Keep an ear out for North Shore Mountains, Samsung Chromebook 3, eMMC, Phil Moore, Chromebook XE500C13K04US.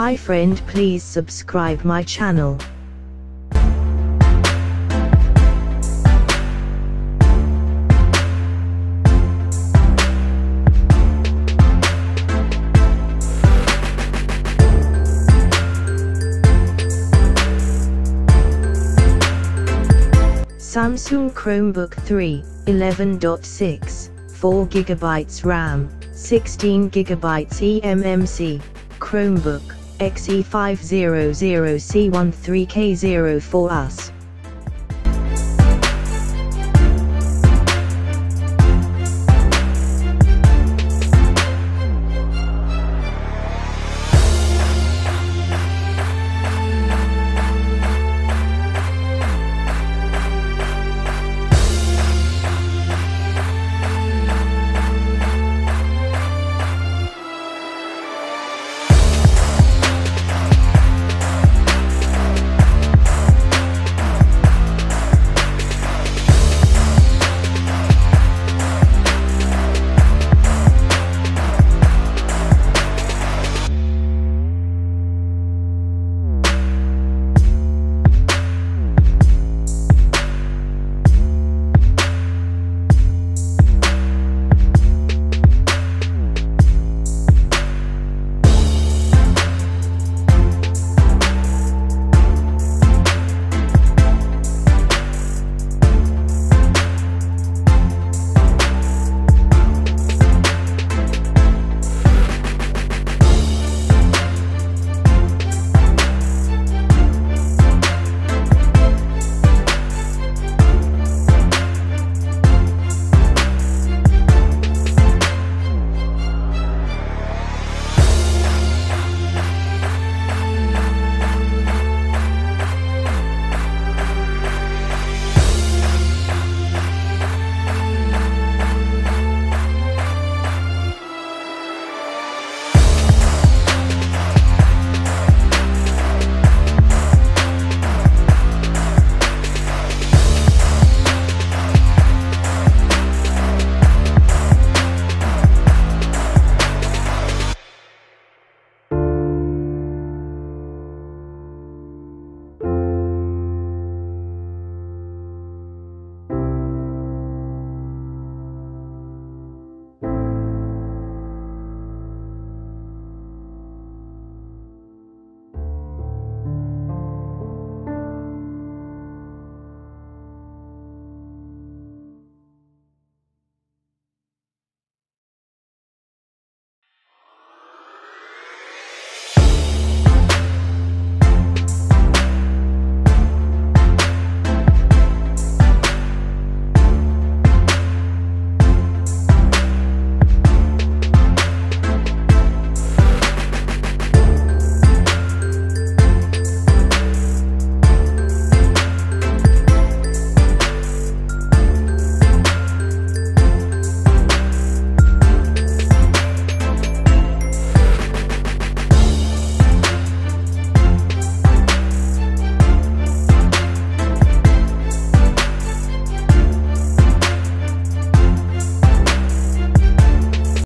Hi friend, please subscribe my channel. Samsung Chromebook 3, 11.6, 4GB RAM, 16GB eMMC, Chromebook XE500C13K04US.